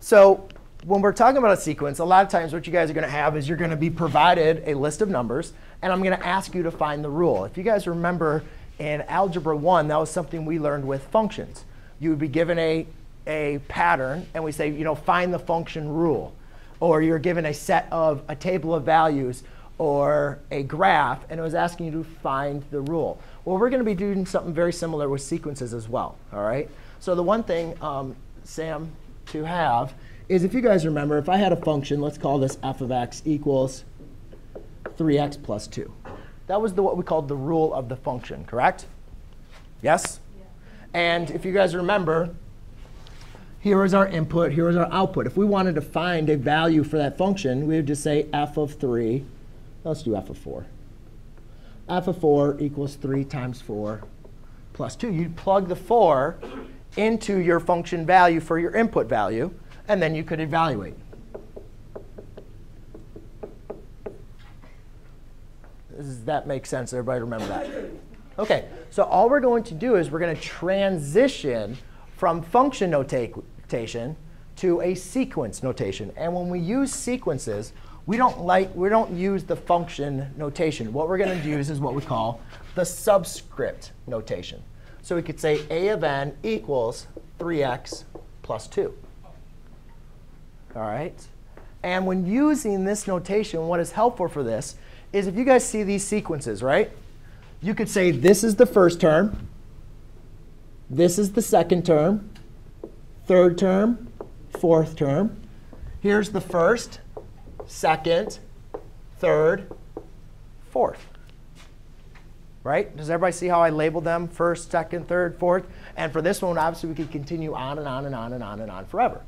So when we're talking about a sequence, a lot of times what you guys are going to have is you're going to be provided a list of numbers, and I'm going to ask you to find the rule. If you guys remember in Algebra 1, that was something we learned with functions. You would be given a pattern, and we say, find the function rule. Or you're given a set of a table of values or a graph, and it was asking you to find the rule. Well, we're going to be doing something very similar with sequences as well. All right. So the one thing, Sam, to have is, if you guys remember, if I had a function, let's call this f of x equals 3x plus 2. That was what we called the rule of the function, correct? Yes? Yeah. And if you guys remember, here is our input. Here is our output. If we wanted to find a value for that function, we would just say f of 3. Let's do f of 4. f of 4 equals 3 times 4 plus 2. You'd plug the 4 into your function value for your input value, and then you could evaluate. Does that make sense? Everybody remember that? OK, so all we're going to do is we're going to transition from function notation to a sequence notation. And when we use sequences, we don't use the function notation. What we're going to use is what we call the subscript notation. So we could say a of n equals 3x plus 2. All right? And when using this notation, what is helpful for this is if you guys see these sequences, right? You could say this is the first term. This is the second term, third term, fourth term. Here's the first, second, third, fourth. Right? Does everybody see how I labeled them? First, second, third, fourth. And for this one, obviously, we could continue on and on and on and on and on forever.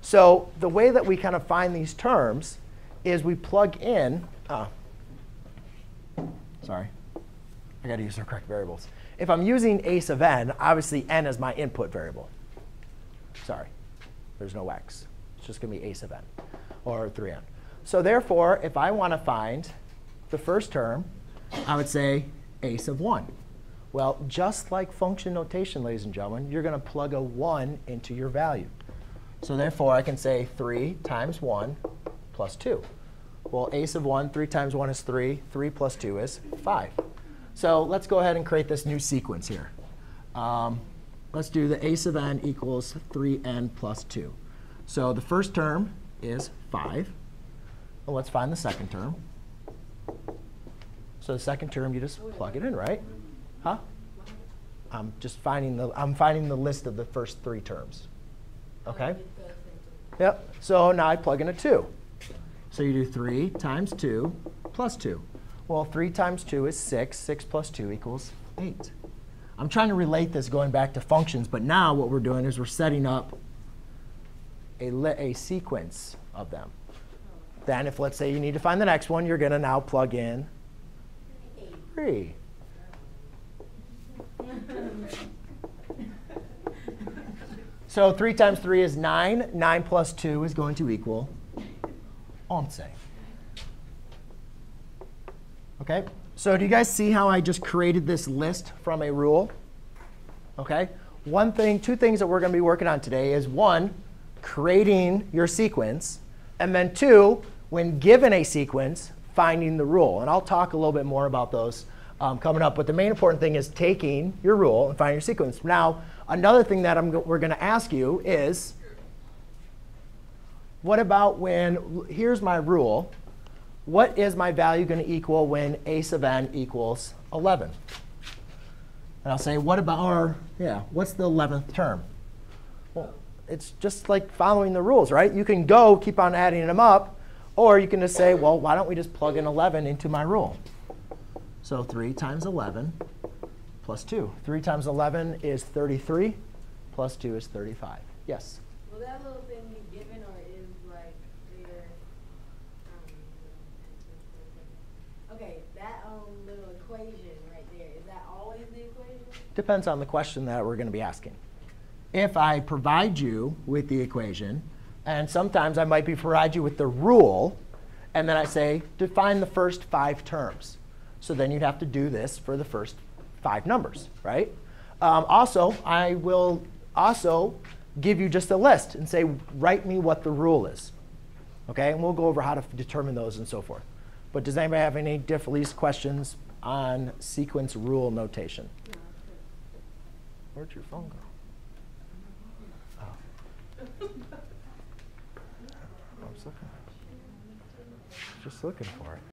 So the way that we kind of find these terms is we plug in. Sorry. I got to use the correct variables. If I'm using ace of n, obviously n is my input variable. Sorry, there's no x. It's just going to be ace of n, or 3n. So therefore, if I want to find the first term, I would say ace of 1. Well, just like function notation, ladies and gentlemen, you're going to plug a 1 into your value. So therefore, I can say 3 times 1 plus 2. Well, ace of 1, 3 times 1 is 3. 3 plus 2 is 5. So let's go ahead and create this new sequence here. Let's do the ace of n equals 3n plus 2. So the first term is 5. Well, let's find the second term. So the second term, you just plug it in, right? Huh? I'm finding the list of the first three terms. OK? Yep. So now I plug in a 2. So you do 3 times 2 plus 2. Well, 3 times 2 is 6. 6 plus 2 equals 8. I'm trying to relate this going back to functions. But now what we're doing is we're setting up a sequence of them. Then if, let's say, you need to find the next one, you're going to now plug in 3. So 3 times 3 is 9. 9 plus 2 is going to equal 11. OK? So do you guys see how I just created this list from a rule? OK? Two things that we're going to be working on today is, one, creating your sequence, and then two, when given a sequence, finding the rule. And I'll talk a little bit more about those coming up. But the main important thing is taking your rule and finding your sequence. Now, another thing that we're going to ask you is, what about when, here's my rule. What is my value going to equal when ace of n equals 11? And I'll say, what's the 11th term? Well, it's just like following the rules, right? You can go keep on adding them up, or you can just say, well, why don't we just plug in 11 into my rule? So 3 times 11 plus 2. 3 times 11 is 33, plus 2 is 35. Yes? Will that little thing be given, or is like there? OK, that little equation right there, is that always the equation? Depends on the question that we're going to be asking. If I provide you with the equation, and sometimes I might provide you with the rule, and then I say, define the first 5 terms. So then you'd have to do this for the first 5 numbers, right? Also, I will also give you just a list and say, write me what the rule is. Okay? And we'll go over how to determine those and so forth. But does anybody have any least questions on sequence rule notation? Where'd your phone go? Oh. I was looking. Just looking for it.